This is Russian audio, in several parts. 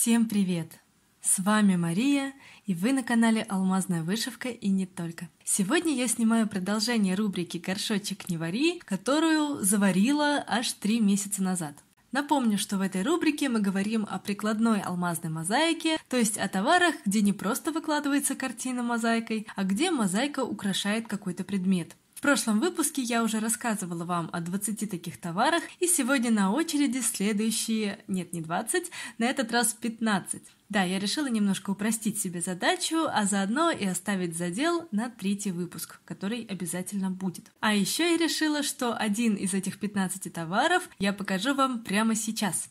Всем привет! С вами Мария, и вы на канале «Алмазная вышивка и не только». Сегодня я снимаю продолжение рубрики «Горшочек не вари», которую заварила аж 3 месяца назад. Напомню, что в этой рубрике мы говорим о прикладной алмазной мозаике, то есть о товарах, где не просто выкладывается картина мозаикой, а где мозаика украшает какой-то предмет. В прошлом выпуске я уже рассказывала вам о 20 таких товарах, и сегодня на очереди следующие, нет, не 20, на этот раз 15. Да, я решила немножко упростить себе задачу, а заодно и оставить задел на третий выпуск, который обязательно будет. А еще я решила, что один из этих 15 товаров я покажу вам прямо сейчас.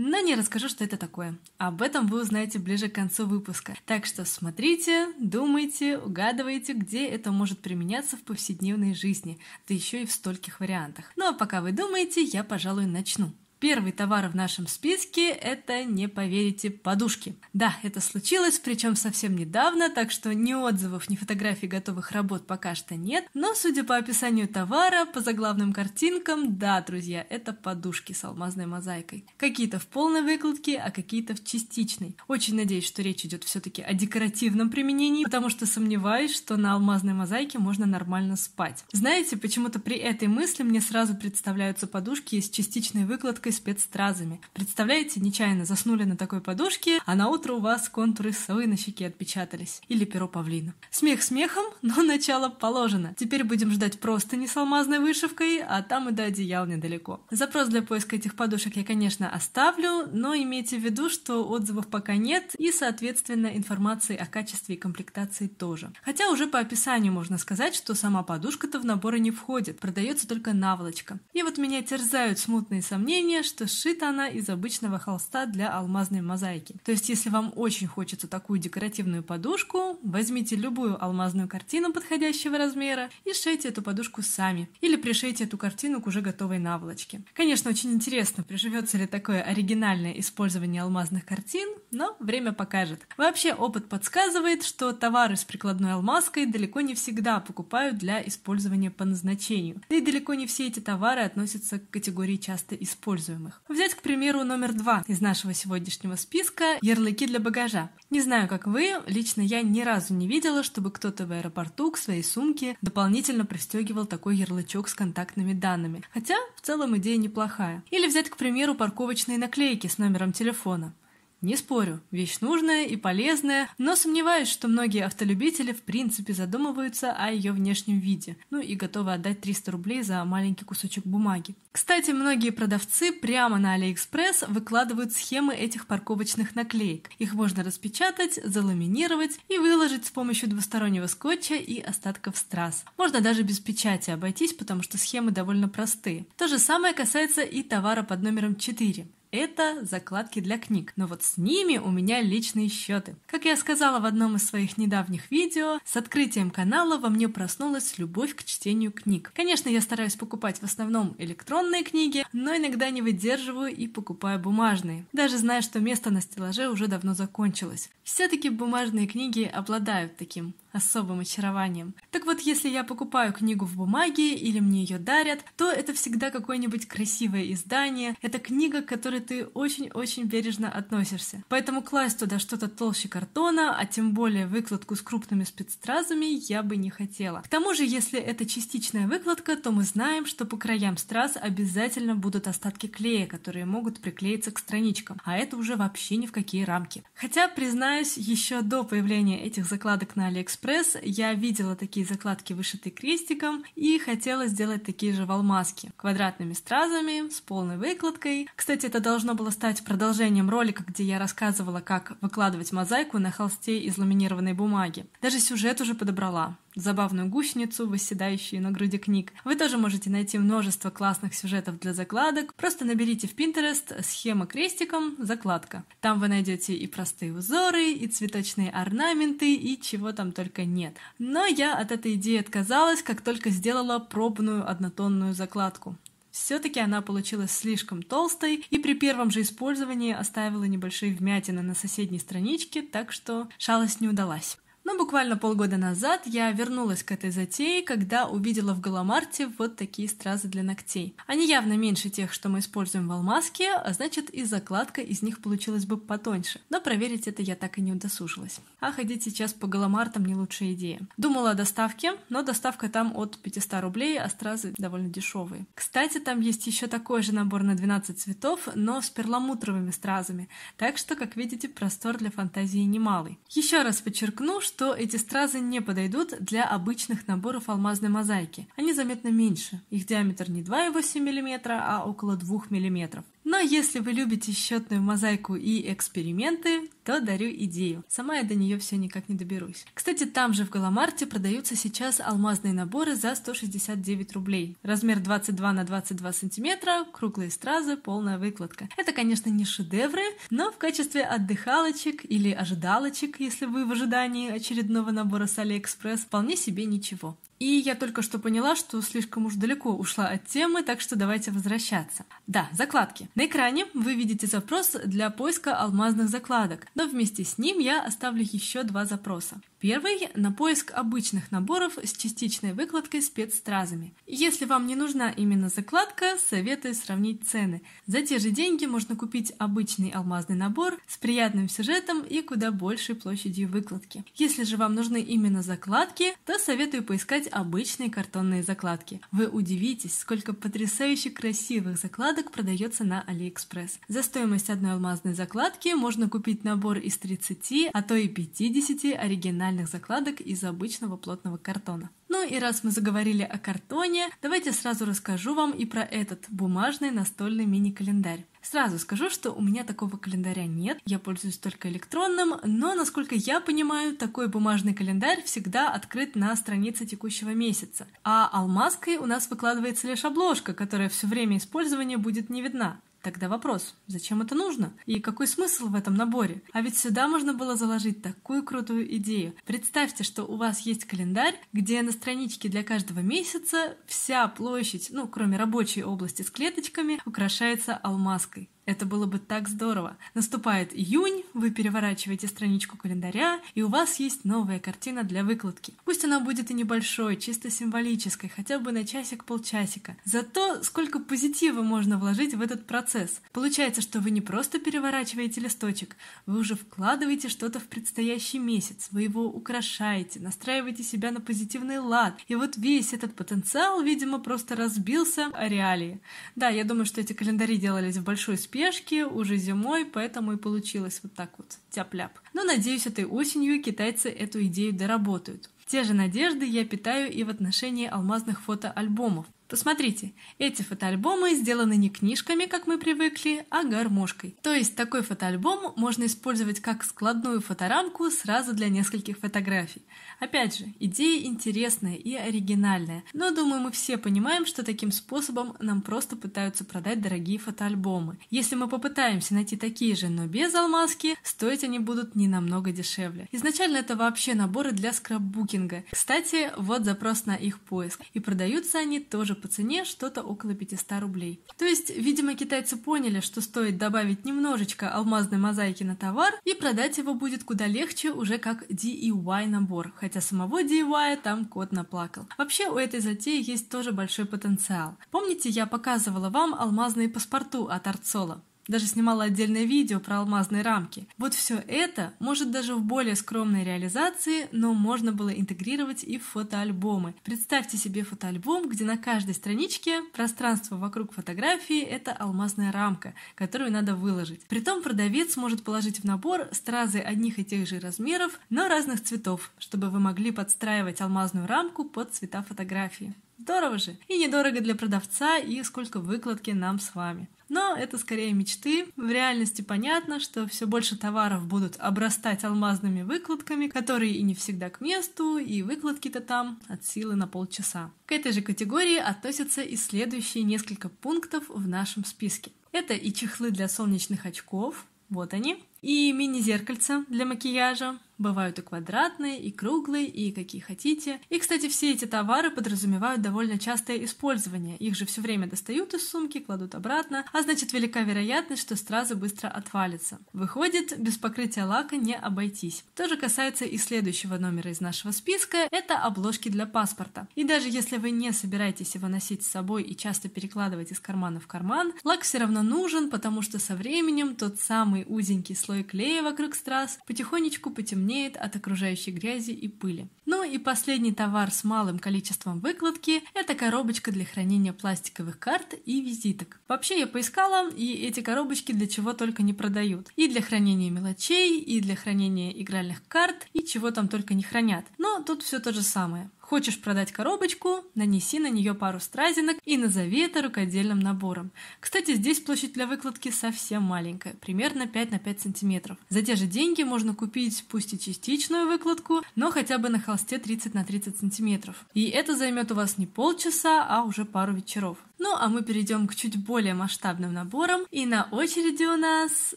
Но не расскажу, что это такое. Об этом вы узнаете ближе к концу выпуска. Так что смотрите, думайте, угадывайте, где это может применяться в повседневной жизни, да еще и в стольких вариантах. Ну а пока вы думаете, я, пожалуй, начну. Первый товар в нашем списке – это, не поверите, подушки. Да, это случилось, причем совсем недавно, так что ни отзывов, ни фотографий готовых работ пока что нет. Но, судя по описанию товара, по заглавным картинкам, да, друзья, это подушки с алмазной мозаикой. Какие-то в полной выкладке, а какие-то в частичной. Очень надеюсь, что речь идет все-таки о декоративном применении, потому что сомневаюсь, что на алмазной мозаике можно нормально спать. Знаете, почему-то при этой мысли мне сразу представляются подушки с частичной выкладкой спецстразами. Представляете, нечаянно заснули на такой подушке, а на утро у вас контуры совы на щеке отпечатались. Или перо павлина. Смех смехом, но начало положено. Теперь будем ждать простыни с алмазной вышивкой, а там и до одеял недалеко. Запрос для поиска этих подушек я, конечно, оставлю, но имейте в виду, что отзывов пока нет и, соответственно, информации о качестве и комплектации тоже. Хотя уже по описанию можно сказать, что сама подушка-то в наборы не входит, продается только наволочка. И вот меня терзают смутные сомнения, что сшита она из обычного холста для алмазной мозаики. То есть, если вам очень хочется такую декоративную подушку, возьмите любую алмазную картину подходящего размера и сшейте эту подушку сами. Или пришейте эту картину к уже готовой наволочке. Конечно, очень интересно, приживется ли такое оригинальное использование алмазных картин, но время покажет. Вообще, опыт подсказывает, что товары с прикладной алмазкой далеко не всегда покупают для использования по назначению. Да и далеко не все эти товары относятся к категории часто используемых. Взять, к примеру, номер 2 из нашего сегодняшнего списка – ярлыки для багажа. Не знаю, как вы, лично я ни разу не видела, чтобы кто-то в аэропорту к своей сумке дополнительно пристегивал такой ярлычок с контактными данными. Хотя, в целом, идея неплохая. Или взять, к примеру, парковочные наклейки с номером телефона. Не спорю, вещь нужная и полезная, но сомневаюсь, что многие автолюбители в принципе задумываются о ее внешнем виде, ну и готовы отдать 300 рублей за маленький кусочек бумаги. Кстати, многие продавцы прямо на AliExpress выкладывают схемы этих парковочных наклеек. Их можно распечатать, заламинировать и выложить с помощью двустороннего скотча и остатков страз. Можно даже без печати обойтись, потому что схемы довольно простые. То же самое касается и товара под номером 4. Это закладки для книг, но вот с ними у меня личные счеты. Как я сказала в одном из своих недавних видео, с открытием канала во мне проснулась любовь к чтению книг. Конечно, я стараюсь покупать в основном электронные книги, но иногда не выдерживаю и покупаю бумажные, даже зная, что место на стеллаже уже давно закончилось. Все-таки бумажные книги обладают таким особым очарованием. Так вот, если я покупаю книгу в бумаге или мне ее дарят, то это всегда какое-нибудь красивое издание, это книга, к которой ты очень-очень бережно относишься. Поэтому класть туда что-то толще картона, а тем более выкладку с крупными спецстразами, я бы не хотела. К тому же, если это частичная выкладка, то мы знаем, что по краям страз обязательно будут остатки клея, которые могут приклеиться к страничкам, а это уже вообще ни в какие рамки. Хотя, признаюсь, еще до появления этих закладок на AliExpress я видела такие закладки, вышитые крестиком, и хотела сделать такие же в алмазке. Квадратными стразами, с полной выкладкой. Кстати, это должно было стать продолжением ролика, где я рассказывала, как выкладывать мозаику на холсте из ламинированной бумаги. Даже сюжет уже подобрала. Забавную гусеницу, восседающую на груди книг. Вы тоже можете найти множество классных сюжетов для закладок. Просто наберите в Pinterest «Схема крестиком. Закладка». Там вы найдете и простые узоры, и цветочные орнаменты, и чего там только нет. Но я от этой идеи отказалась, как только сделала пробную однотонную закладку. Все-таки она получилась слишком толстой и при первом же использовании оставила небольшие вмятины на соседней страничке, так что шалость не удалась. Но буквально полгода назад я вернулась к этой затее, когда увидела в Галамарте вот такие стразы для ногтей. Они явно меньше тех, что мы используем в Алмазке, а значит и закладка из них получилась бы потоньше. Но проверить это я так и не удосужилась. А ходить сейчас по Галамартам не лучшая идея. Думала о доставке, но доставка там от 500 рублей, а стразы довольно дешевые. Кстати, там есть еще такой же набор на 12 цветов, но с перламутровыми стразами. Так что, как видите, простор для фантазии немалый. Еще раз подчеркну, что эти стразы не подойдут для обычных наборов алмазной мозаики. Они заметно меньше. Их диаметр не 2,8 мм, а около 2 мм. Но если вы любите счетную мозаику и эксперименты, то дарю идею. Сама я до нее все никак не доберусь. Кстати, там же в Галамарте продаются сейчас алмазные наборы за 169 рублей. Размер 22 на 22 сантиметра, круглые стразы, полная выкладка. Это, конечно, не шедевры, но в качестве отдыхалочек или ожидалочек, если вы в ожидании очередного набора с AliExpress, вполне себе ничего. И я только что поняла, что слишком уж далеко ушла от темы, так что давайте возвращаться. Да, закладки. На экране вы видите запрос для поиска алмазных закладок, но вместе с ним я оставлю еще два запроса. Первый – на поиск обычных наборов с частичной выкладкой спецстразами. Если вам не нужна именно закладка, советую сравнить цены. За те же деньги можно купить обычный алмазный набор с приятным сюжетом и куда большей площадью выкладки. Если же вам нужны именно закладки, то советую поискать обычные картонные закладки. Вы удивитесь, сколько потрясающе красивых закладок продается на AliExpress. За стоимость одной алмазной закладки можно купить набор из 30, а то и 50 оригинальных закладок из обычного плотного картона. Ну и раз мы заговорили о картоне, давайте сразу расскажу вам и про этот бумажный настольный мини-календарь. Сразу скажу, что у меня такого календаря нет, я пользуюсь только электронным, но, насколько я понимаю, такой бумажный календарь всегда открыт на странице текущего месяца. А алмазкой у нас выкладывается лишь обложка, которая все время использования будет не видна. Тогда вопрос, зачем это нужно? И какой смысл в этом наборе? А ведь сюда можно было заложить такую крутую идею. Представьте, что у вас есть календарь, где на страничке для каждого месяца вся площадь, ну, кроме рабочей области с клеточками, украшается алмазкой. Это было бы так здорово. Наступает июнь, вы переворачиваете страничку календаря, и у вас есть новая картина для выкладки. Пусть она будет и небольшой, чисто символической, хотя бы на часик-полчасика. Зато сколько позитива можно вложить в этот процесс. Получается, что вы не просто переворачиваете листочек, вы уже вкладываете что-то в предстоящий месяц, вы его украшаете, настраиваете себя на позитивный лад. И вот весь этот потенциал, видимо, просто разбился о реалии. Да, я думаю, что эти календари делались в большой спешке, уже зимой, поэтому и получилось вот так вот, тяп-ляп. Но, надеюсь, этой осенью китайцы эту идею доработают. Те же надежды я питаю и в отношении алмазных фотоальбомов. Посмотрите, эти фотоальбомы сделаны не книжками, как мы привыкли, а гармошкой. То есть такой фотоальбом можно использовать как складную фоторамку сразу для нескольких фотографий. Опять же, идея интересная и оригинальная, но думаю, мы все понимаем, что таким способом нам просто пытаются продать дорогие фотоальбомы. Если мы попытаемся найти такие же, но без алмазки, стоить они будут не намного дешевле. Изначально это вообще наборы для скраббукинга. Кстати, вот запрос на их поиск, и продаются они тоже по цене что-то около 500 рублей. То есть, видимо, китайцы поняли, что стоит добавить немножечко алмазной мозаики на товар, и продать его будет куда легче уже как DIY набор, хотя самого DIY там кот наплакал. Вообще у этой затеи есть тоже большой потенциал. Помните, я показывала вам алмазные паспорту от Арцола? Даже снимала отдельное видео про алмазные рамки. Вот все это, может, даже в более скромной реализации, но можно было интегрировать и в фотоальбомы. Представьте себе фотоальбом, где на каждой страничке пространство вокруг фотографии – это алмазная рамка, которую надо выложить. Притом продавец может положить в набор стразы одних и тех же размеров, но разных цветов, чтобы вы могли подстраивать алмазную рамку под цвета фотографии. Здорово же! И недорого для продавца, и сколько выкладки нам с вами. Но это скорее мечты. В реальности понятно, что все больше товаров будут обрастать алмазными выкладками, которые и не всегда к месту, и выкладки-то там от силы на полчаса. К этой же категории относятся и следующие несколько пунктов в нашем списке. Это и чехлы для солнечных очков, вот они, И мини-зеркальца для макияжа. Бывают и квадратные, и круглые, и какие хотите. И, кстати, все эти товары подразумевают довольно частое использование. Их же все время достают из сумки, кладут обратно, а значит, велика вероятность, что страза быстро отвалится. Выходит, без покрытия лака не обойтись. Тоже касается и следующего номера из нашего списка. Это обложки для паспорта. И даже если вы не собираетесь его носить с собой и часто перекладывать из кармана в карман, лак все равно нужен, потому что со временем тот самый узенький слой клея вокруг страз потихонечку потемнеет от окружающей грязи и пыли. Ну и последний товар с малым количеством выкладки – это коробочка для хранения пластиковых карт и визиток. Вообще я поискала, и эти коробочки для чего только не продают. И для хранения мелочей, и для хранения игральных карт, и чего там только не хранят. Но тут все то же самое. Хочешь продать коробочку, нанеси на нее пару стразинок и назови это рукодельным набором. Кстати, здесь площадь для выкладки совсем маленькая, примерно 5 на 5 сантиметров. За те же деньги можно купить пусть и частичную выкладку, но хотя бы на холсте 30 на 30 сантиметров. И это займет у вас не полчаса, а уже пару вечеров. Ну, а мы перейдем к чуть более масштабным наборам. И на очереди у нас...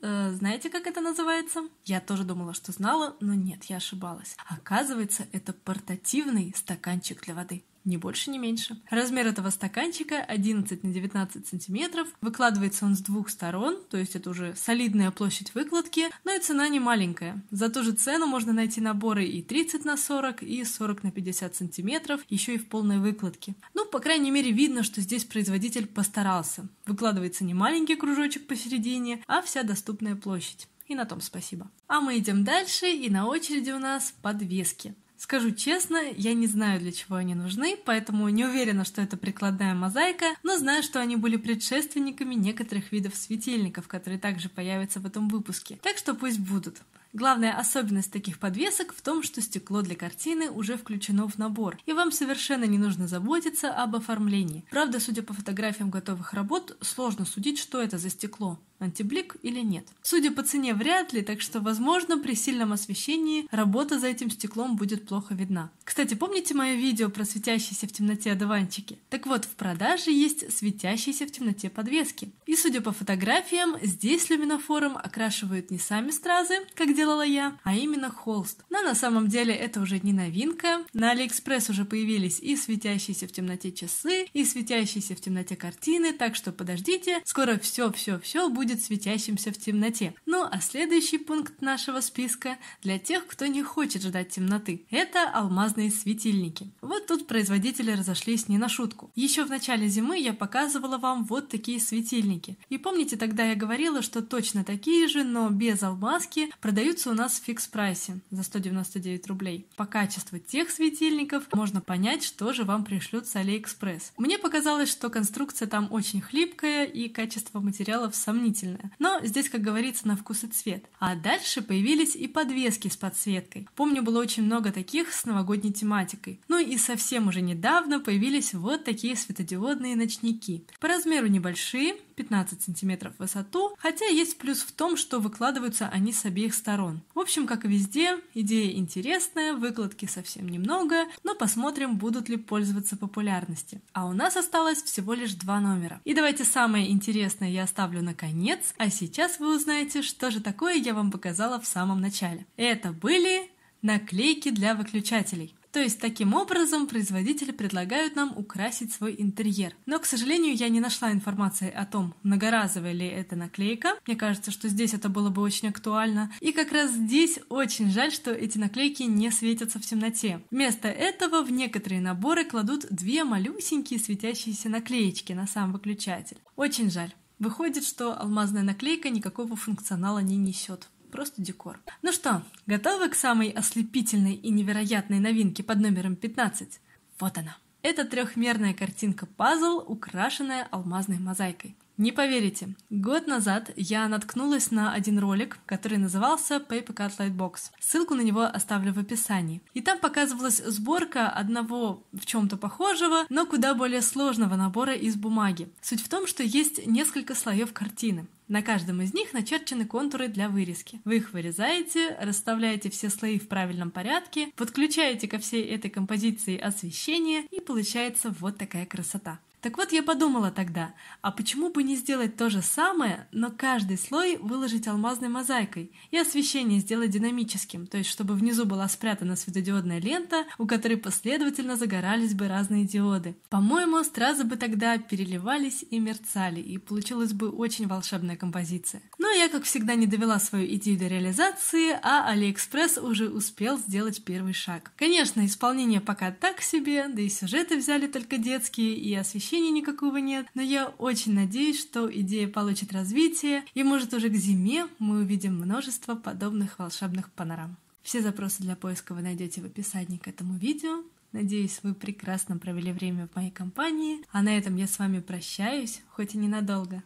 знаете, как это называется? Я тоже думала, что знала, но нет, я ошибалась. Оказывается, это портативный стаканчик для воды. Ни больше, ни меньше. Размер этого стаканчика 11 на 19 сантиметров. Выкладывается он с двух сторон, то есть это уже солидная площадь выкладки, но и цена не маленькая. За ту же цену можно найти наборы и 30 на 40, и 40 на 50 сантиметров, еще и в полной выкладке. Ну, по крайней мере, видно, что здесь производитель постарался. Выкладывается не маленький кружочек посередине, а вся доступная площадь. И на том спасибо. А мы идем дальше, и на очереди у нас подвески. Скажу честно, я не знаю, для чего они нужны, поэтому не уверена, что это прикладная мозаика, но знаю, что они были предшественниками некоторых видов светильников, которые также появятся в этом выпуске. Так что пусть будут. Главная особенность таких подвесок в том, что стекло для картины уже включено в набор, и вам совершенно не нужно заботиться об оформлении. Правда, судя по фотографиям готовых работ, сложно судить, что это за стекло, антиблик или нет. Судя по цене, вряд ли, так что, возможно, при сильном освещении работа за этим стеклом будет плохо видна. Кстати, помните мое видео про светящиеся в темноте диванчики? Так вот, в продаже есть светящиеся в темноте подвески. И, судя по фотографиям, здесь люминофором окрашивают не сами стразы, как делала я, а именно холст. Но на самом деле это уже не новинка. На AliExpress уже появились и светящиеся в темноте часы, и светящиеся в темноте картины, так что подождите, скоро все-все-все будет светящимся в темноте. Ну а следующий пункт нашего списка для тех, кто не хочет ждать темноты. Это алмазные светильники. Вот тут производители разошлись не на шутку. Еще в начале зимы я показывала вам вот такие светильники. И помните, тогда я говорила, что точно такие же, но без алмазки, продаются у нас в фикс-прайсе за 199 рублей. По качеству тех светильников можно понять, что же вам пришлют с AliExpress. Мне показалось, что конструкция там очень хлипкая и качество материалов сомнительное. Но здесь, как говорится, на вкус и цвет. А дальше появились и подвески с подсветкой. Помню, было очень много таких с новогодней тематикой. Ну и совсем уже недавно появились вот такие светодиодные ночники. По размеру небольшие, 15 сантиметров в высоту, хотя есть плюс в том, что выкладываются они с обеих сторон. В общем, как и везде, идея интересная, выкладки совсем немного, но посмотрим, будут ли пользоваться популярностью. А у нас осталось всего лишь два номера. И давайте самое интересное я оставлю на конец, а сейчас вы узнаете, что же такое я вам показала в самом начале. Это были наклейки для выключателей. То есть, таким образом, производители предлагают нам украсить свой интерьер. Но, к сожалению, я не нашла информации о том, многоразовая ли это наклейка. Мне кажется, что здесь это было бы очень актуально. И как раз здесь очень жаль, что эти наклейки не светятся в темноте. Вместо этого в некоторые наборы кладут две малюсенькие светящиеся наклеечки на сам выключатель. Очень жаль. Выходит, что алмазная наклейка никакого функционала не несет. Просто декор. Ну что, готовы к самой ослепительной и невероятной новинке под номером 15? Вот она. Это трехмерная картинка-пазл, украшенная алмазной мозаикой. Не поверите, год назад я наткнулась на один ролик, который назывался Paper Cut Lightbox. Ссылку на него оставлю в описании. И там показывалась сборка одного в чем-то похожего, но куда более сложного набора из бумаги. Суть в том, что есть несколько слоев картины. На каждом из них начерчены контуры для вырезки. Вы их вырезаете, расставляете все слои в правильном порядке, подключаете ко всей этой композиции освещение, и получается вот такая красота. Так вот, я подумала тогда, а почему бы не сделать то же самое, но каждый слой выложить алмазной мозаикой и освещение сделать динамическим, то есть чтобы внизу была спрятана светодиодная лента, у которой последовательно загорались бы разные диоды. По-моему, стразы бы тогда переливались и мерцали, и получилась бы очень волшебная композиция. Но я, как всегда, не довела свою идею до реализации, а AliExpress уже успел сделать первый шаг. Конечно, исполнение пока так себе, да и сюжеты взяли только детские, и освещение никакого нет, но я очень надеюсь, что идея получит развитие, и может уже к зиме мы увидим множество подобных волшебных панорам. Все запросы для поиска вы найдете в описании к этому видео. Надеюсь, вы прекрасно провели время в моей компании, а на этом я с вами прощаюсь, хоть и ненадолго.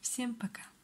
Всем пока!